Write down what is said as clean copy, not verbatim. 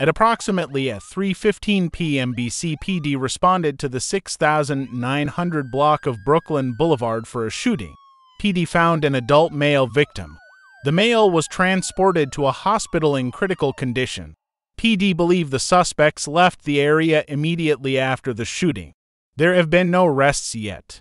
At approximately 3:15 p.m., BCPD responded to the 6900 block of Brooklyn Boulevard for a shooting. PD found an adult male victim. The male was transported to a hospital in critical condition. PD believe the suspects left the area immediately after the shooting. There have been no arrests yet.